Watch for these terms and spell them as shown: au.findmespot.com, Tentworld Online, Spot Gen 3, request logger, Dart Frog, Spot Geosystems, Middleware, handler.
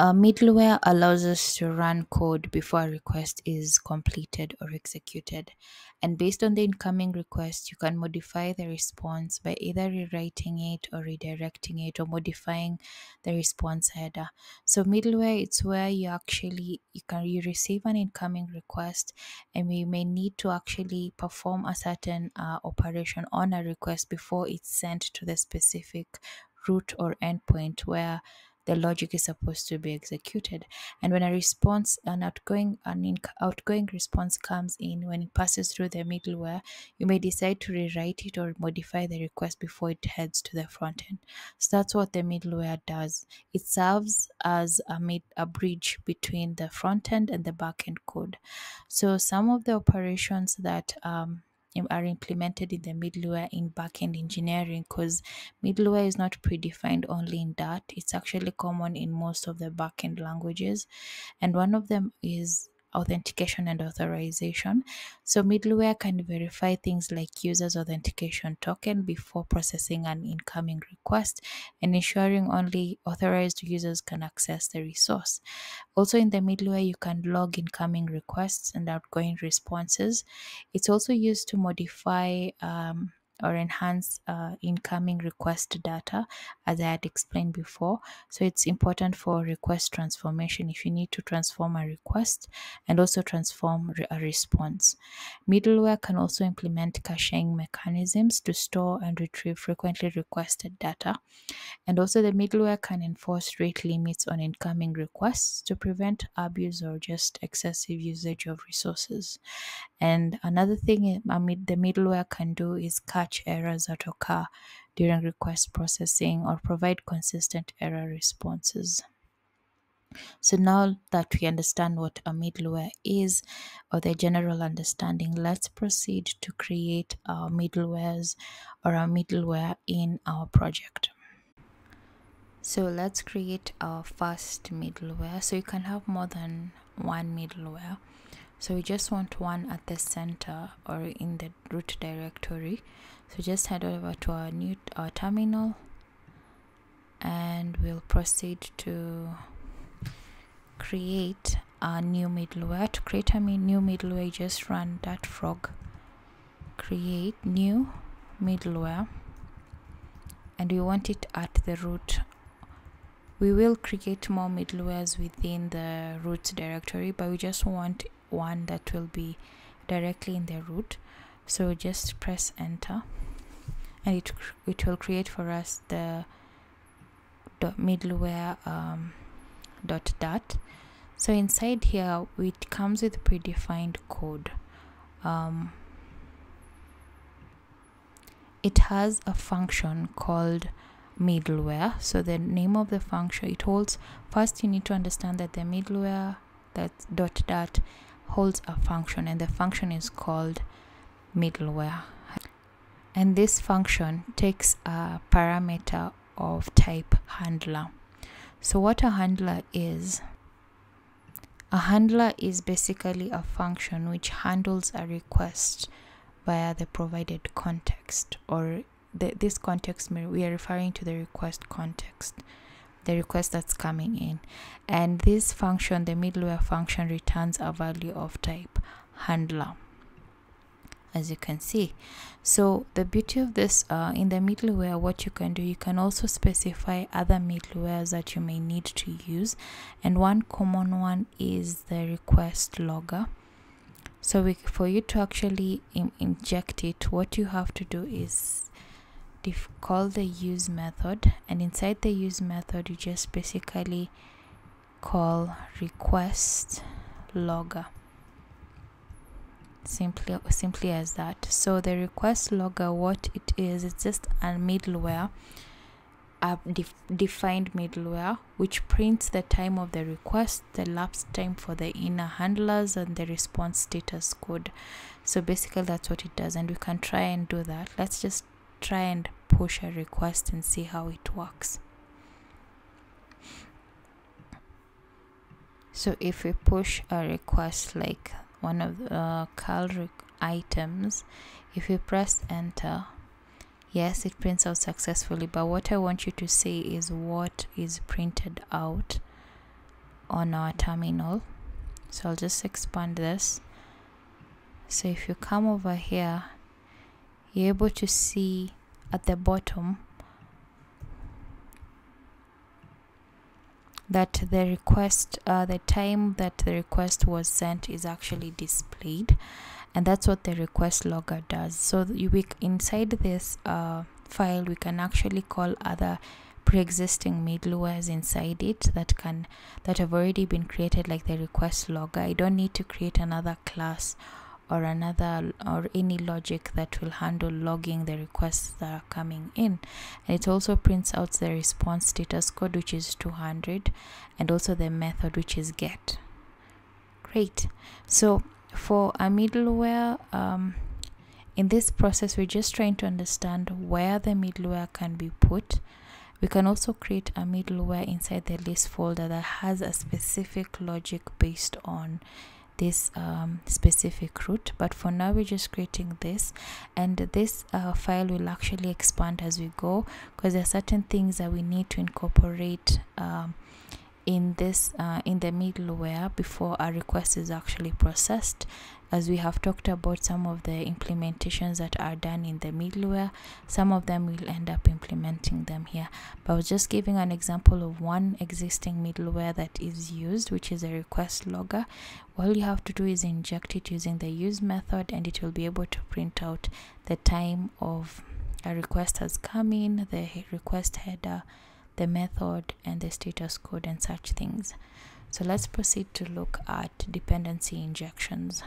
Middleware allows us to run code before a request is completed or executed, and based on the incoming request, you can modify the response by either rewriting it or redirecting it or modifying the response header. So middleware, it's where you receive an incoming request, and we may need to actually perform a certain operation on a request before it's sent to the specific route or endpoint where the logic is supposed to be executed. And when a response, an outgoing response comes in, when it passes through the middleware, you may decide to rewrite it or modify the request before it heads to the front end. So that's what the middleware does. It serves as a bridge between the front end and the back end code. So some of the operations that are implemented in the middleware in backend engineering, because middleware is not predefined only in Dart, it's actually common in most of the backend languages, and one of them is authentication and authorization. So middleware can verify things like user's authentication token before processing an incoming request and ensuring only authorized users can access the resource. Also in the middleware, you can log incoming requests and outgoing responses. It's also used to modify or enhance incoming request data, as I had explained before. So it's important for request transformation if you need to transform a request and also transform a response. Middleware can also implement caching mechanisms to store and retrieve frequently requested data. And also the middleware can enforce rate limits on incoming requests to prevent abuse or just excessive usage of resources. And another thing the middleware can do is catch errors that occur during request processing or provide consistent error responses. So now that we understand what a middleware is, or the general understanding, let's proceed to create our middlewares or our middleware in our project. So let's create our first middleware. So you can have more than one middleware. So we just want one at the center or in the root directory. So just head over to our terminal, and we'll proceed to create a new middleware. To create a new middleware, just run Dart Frog create new middleware, and we want it at the root. We will create more middlewares within the root directory, but we just want one that will be directly in the root. So just press enter, and it will create for us the middleware .dart. So inside here it comes with predefined code. It has a function called middleware. So the name of the function, it holds, first you need to understand that the middleware .dart holds a function, and the function is called middleware, and this function takes a parameter of type handler. So what a handler is, a handler is basically a function which handles a request via the provided context, or this context, we are referring to the request context, the request that's coming in. And this function, the middleware function, returns a value of type handler, as you can see. So the beauty of this, in the middleware, what you can do, you can also specify other middlewares that you may need to use, and one common one is the request logger. So for you to actually inject it, what you have to do is call the use method, and inside the use method you just basically call request logger, simply as that. So the request logger, what it is, it's just a middleware, a defined middleware, which prints the time of the request, the lapsed time for the inner handlers, and the response status code. So basically that's what it does, and we can try and do that. Let's just try and push a request and see how it works. So if we push a request like one of the curl items, if we press enter, yes, it prints out successfully, but what I want you to see is what is printed out on our terminal. So I'll just expand this. So if you come over here, you're able to see at the bottom that the request, the time that the request was sent is actually displayed, and that's what the request logger does. So inside this file, we can actually call other pre-existing middlewares inside it that have already been created, like the request logger. I don't need to create another class or any logic that will handle logging the requests that are coming in. And it also prints out the response status code, which is 200, and also the method, which is get. Great. So for a middleware, in this process, we're just trying to understand where the middleware can be put. We can also create a middleware inside the list folder that has a specific logic based on this specific route, but for now we're just creating this, and this file will actually expand as we go, because there are certain things that we need to incorporate in the middleware before our request is actually processed. As we have talked about some of the implementations that are done in the middleware, some of them will end up implementing them here, but I was just giving an example of one existing middleware that is used, which is a request logger. All you have to do is inject it using the use method, and it will be able to print out the time of a request has come in, the request header, the method, and the status code, and such things. So let's proceed to look at dependency injections.